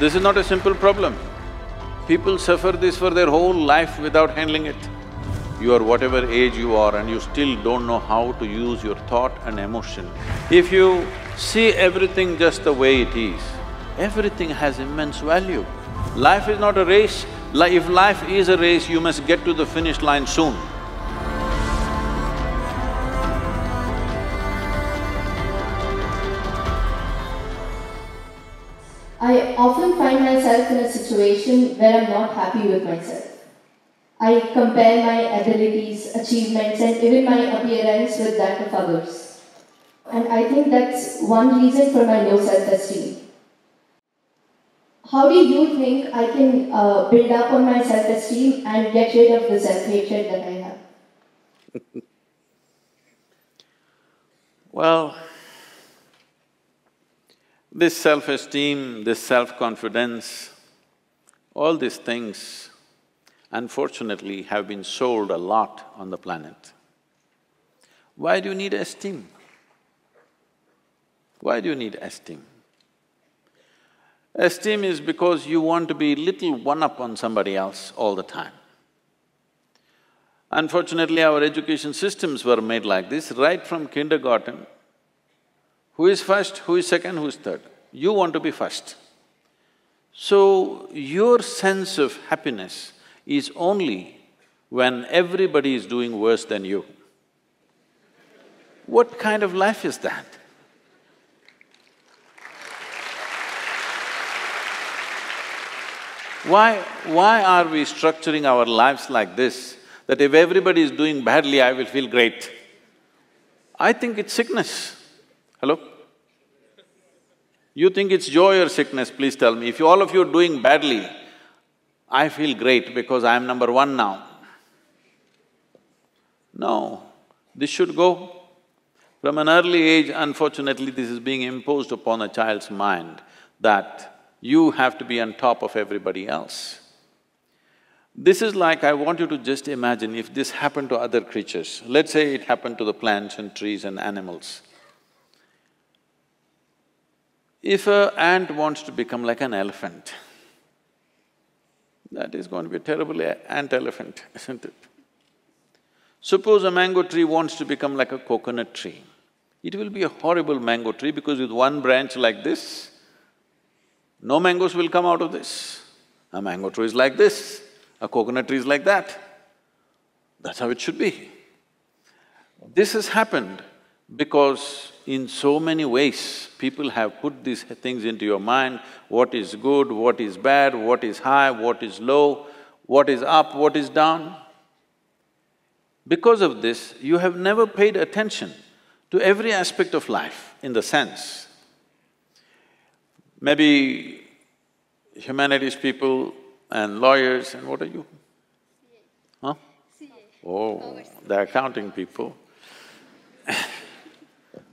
This is not a simple problem. People suffer this for their whole life without handling it. You are whatever age you are and you still don't know how to use your thought and emotion. If you see everything just the way it is, everything has immense value. Life is not a race. If life is a race, you must get to the finish line soon. I often find myself in a situation where I'm not happy with myself. I compare my abilities, achievements, and even my appearance with that of others. And I think that's one reason for my low self-esteem. How do you think I can build up on my self-esteem and get rid of the self-hatred that I have? Well, this self-esteem, this self-confidence, all these things, unfortunately, have been sold a lot on the planet. Why do you need esteem? Why do you need esteem? Esteem is because you want to be little one-up on somebody else all the time. Unfortunately, our education systems were made like this right from kindergarten. Who is first, who is second, who is third? You want to be first. So, your sense of happiness is only when everybody is doing worse than you. What kind of life is that? Why are we structuring our lives like this, that if everybody is doing badly, I will feel great? I think it's sickness. Hello? You think it's joy or sickness, please tell me. If all of you are doing badly, I feel great because I am number one now. No, this should go. From an early age, unfortunately, this is being imposed upon a child's mind that you have to be on top of everybody else. This is like, I want you to just imagine if this happened to other creatures. Let's say it happened to the plants and trees and animals. If an ant wants to become like an elephant, that is going to be a terrible ant-elephant, isn't it? Suppose a mango tree wants to become like a coconut tree. It will be a horrible mango tree because with one branch like this, no mangoes will come out of this. A mango tree is like this, a coconut tree is like that. That's how it should be. This has happened because in so many ways, people have put these things into your mind, what is good, what is bad, what is high, what is low, what is up, what is down. Because of this, you have never paid attention to every aspect of life in the sense. Maybe humanities people and lawyers and what are you? Huh? Oh, they're accounting people.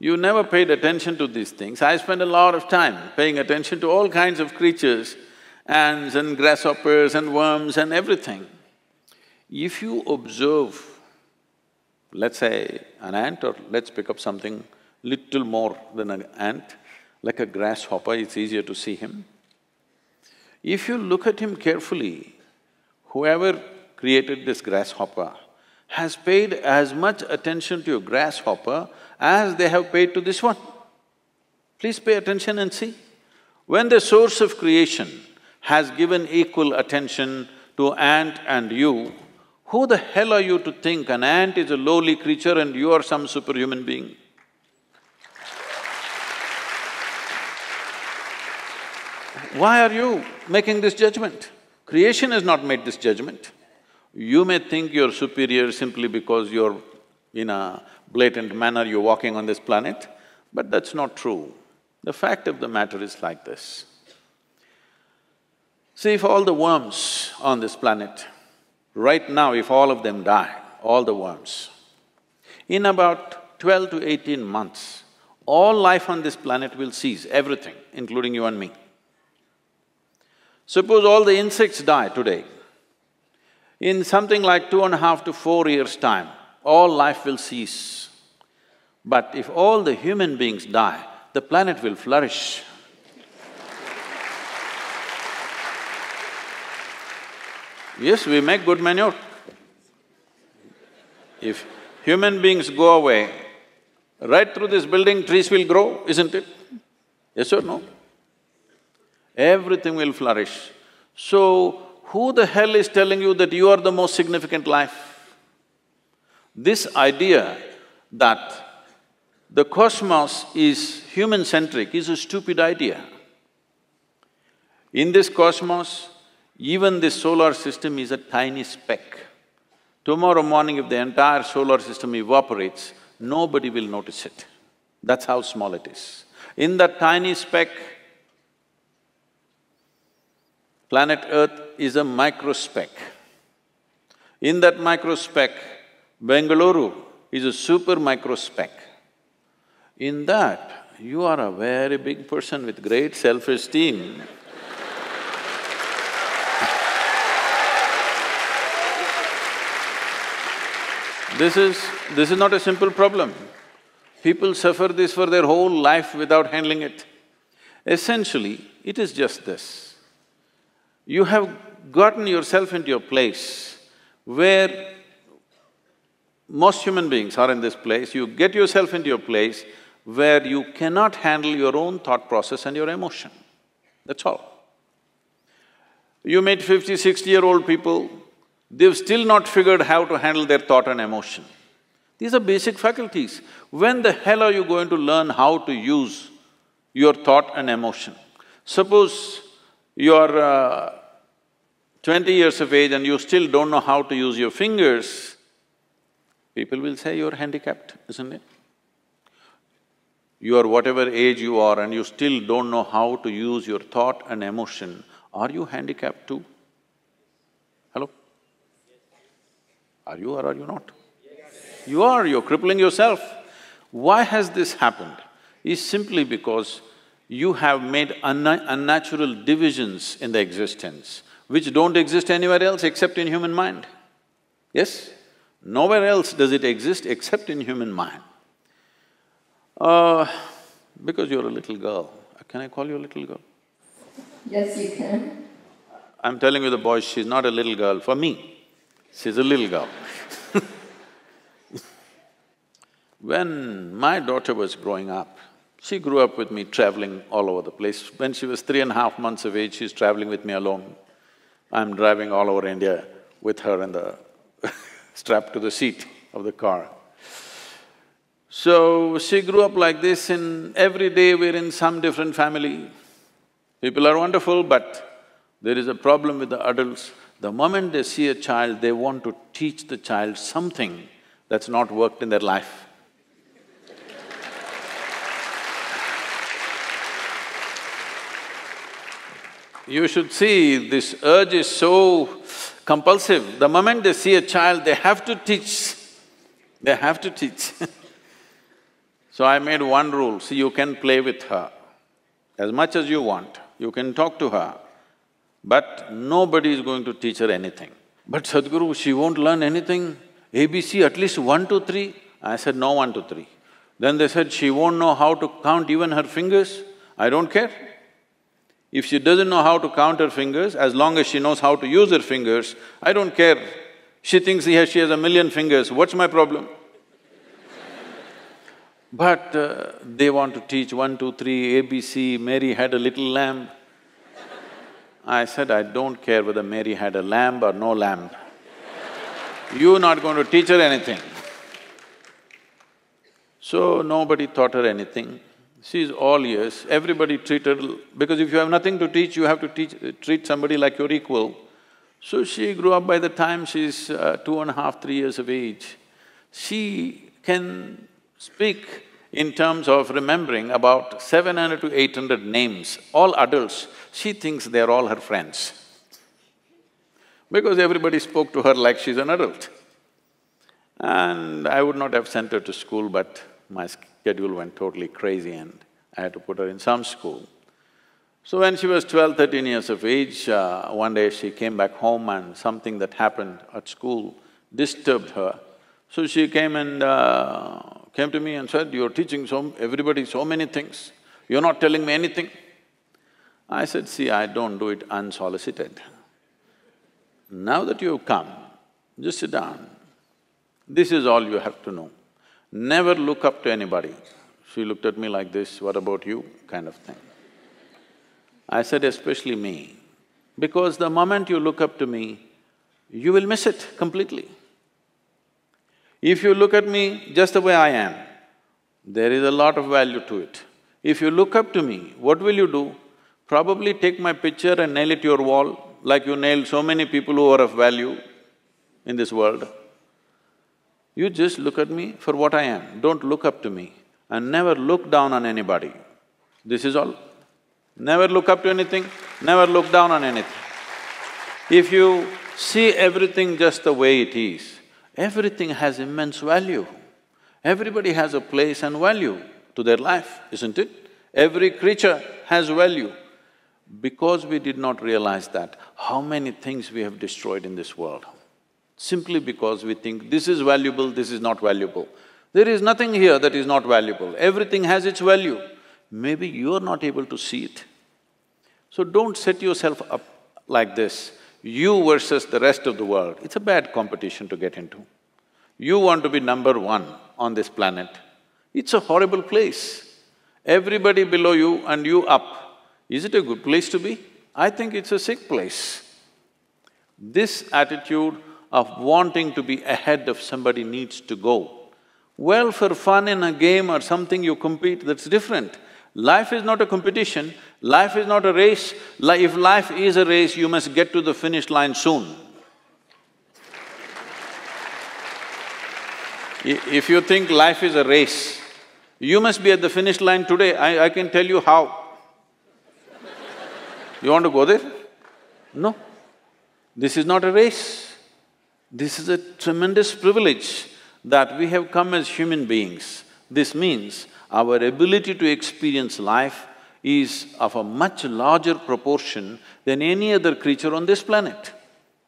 You never paid attention to these things. I spent a lot of time paying attention to all kinds of creatures, ants and grasshoppers and worms and everything. If you observe, let's say an ant or let's pick up something little more than an ant, like a grasshopper, it's easier to see him. If you look at him carefully, whoever created this grasshopper has paid as much attention to your grasshopper as they have paid to this one. Please pay attention and see. When the source of creation has given equal attention to ant and you, who the hell are you to think an ant is a lowly creature and you are some superhuman being? Why are you making this judgment? Creation has not made this judgment. You may think you're superior simply because you're in a blatant manner, you're walking on this planet, but that's not true. The fact of the matter is like this. See, if all the worms on this planet, right now if all of them die, all the worms, in about 12 to 18 months, all life on this planet will cease, everything, including you and me. Suppose all the insects die today, in something like 2.5 to 4 years' time, all life will cease. But if all the human beings die, the planet will flourish. Yes, we make good manure. If human beings go away, right through this building, trees will grow, isn't it? Yes or no? Everything will flourish. So, who the hell is telling you that you are the most significant life? This idea that the cosmos is human-centric is a stupid idea. In this cosmos, even this solar system is a tiny speck. Tomorrow morning, if the entire solar system evaporates, nobody will notice it. That's how small it is. In that tiny speck, planet Earth is a micro-speck. In that micro-speck, Bengaluru is a super micro-speck. In that, you are a very big person with great self-esteem. This is not a simple problem. People suffer this for their whole life without handling it. Essentially, it is just this. You have gotten yourself into a place where most human beings are in this place. You get yourself into a place where you cannot handle your own thought process and your emotion. That's all. You meet 50-, 60-year-old people, they've still not figured how to handle their thought and emotion. These are basic faculties. When the hell are you going to learn how to use your thought and emotion? Suppose you're 20 years of age and you still don't know how to use your fingers, people will say you're handicapped, isn't it? You are whatever age you are and you still don't know how to use your thought and emotion, are you handicapped too? Hello? Are you or are you not? Yes. You are, you're crippling yourself. Why has this happened? Is simply because you have made unnatural divisions in the existence, which don't exist anywhere else except in human mind. Yes? Nowhere else does it exist except in human mind. Because you're a little girl, can I call you a little girl? Yes, you can. I'm telling you the boys, she's not a little girl for me. She's a little girl. When my daughter was growing up, she grew up with me traveling all over the place. When she was 3.5 months of age, she's traveling with me alone. I'm driving all over India with her in the strapped to the seat of the car. So, she grew up like this and every day we're in some different family. People are wonderful, but there is a problem with the adults. The moment they see a child, they want to teach the child something that's not worked in their life. You should see this urge is so compulsive. The moment they see a child, they have to teach, they have to teach. So I made one rule, see, you can play with her as much as you want, you can talk to her. But nobody is going to teach her anything. But Sadhguru, she won't learn anything, ABC at least 1, 2, 3. I said, no 1, 2, 3. Then they said, she won't know how to count even her fingers. I don't care. If she doesn't know how to count her fingers, as long as she knows how to use her fingers, I don't care. She thinks she has 1 million fingers, what's my problem? But they want to teach 1, 2, 3, ABC, Mary had a little lamb. I said, I don't care whether Mary had a lamb or no lamb. You're not going to teach her anything. So, nobody taught her anything. She's all ears, everybody treated… Because if you have nothing to teach, you have to treat somebody like your equal. So, she grew up by the time she's 2.5, 3 years of age. She can speak in terms of remembering about 700 to 800 names, all adults, she thinks they're all her friends. Because everybody spoke to her like she's an adult. And I would not have sent her to school, but my schedule went totally crazy and I had to put her in some school. So when she was 12, 13 years of age, one day she came back home and something that happened at school disturbed her. So she came and came to me and said, you're teaching everybody so many things, you're not telling me anything. I said, see, I don't do it unsolicited. Now that you've come, just sit down. This is all you have to know. Never look up to anybody. She looked at me like this, what about you, kind of thing. I said, especially me, because the moment you look up to me, you will miss it completely. If you look at me just the way I am, there is a lot of value to it. If you look up to me, what will you do? Probably take my picture and nail it to your wall, like you nailed so many people who are of value in this world. You just look at me for what I am, don't look up to me and never look down on anybody. This is all. Never look up to anything, never look down on anything. If you see everything just the way it is, everything has immense value. Everybody has a place and value to their life, isn't it? Every creature has value. Because we did not realize that, how many things we have destroyed in this world, simply because we think this is valuable, this is not valuable. There is nothing here that is not valuable, everything has its value. Maybe you are not able to see it. So don't set yourself up like this, you versus the rest of the world. It's a bad competition to get into. You want to be number one on this planet. It's a horrible place. Everybody below you and you up. Is it a good place to be? I think it's a sick place. This attitude of wanting to be ahead of somebody needs to go. Well, for fun in a game or something you compete, that's different. Life is not a competition, life is not a race. If life is a race, you must get to the finish line soon. If you think life is a race, you must be at the finish line today. I can tell you how. You want to go there? No. This is not a race. This is a tremendous privilege that we have come as human beings. This means our ability to experience life is of a much larger proportion than any other creature on this planet.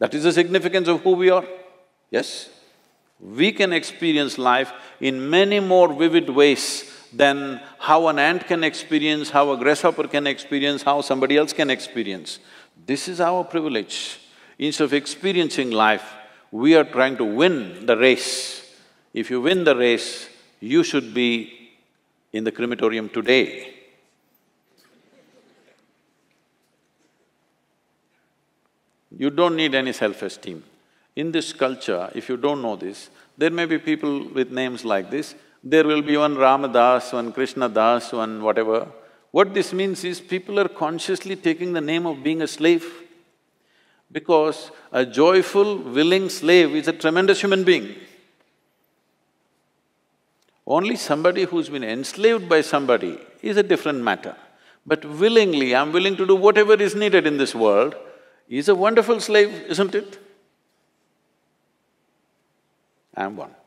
That is the significance of who we are, yes? We can experience life in many more vivid ways than how an ant can experience, how a grasshopper can experience, how somebody else can experience. This is our privilege. Instead of experiencing life, we are trying to win the race. If you win the race, you should be in the crematorium today. You don't need any self-esteem. In this culture, if you don't know this, there may be people with names like this, there will be one Ramadas, one Krishna Das, one whatever. What this means is people are consciously taking the name of being a slave, because a joyful, willing slave is a tremendous human being. Only somebody who's been enslaved by somebody is a different matter. But willingly, I'm willing to do whatever is needed in this world, is a wonderful slave, isn't it? I'm one.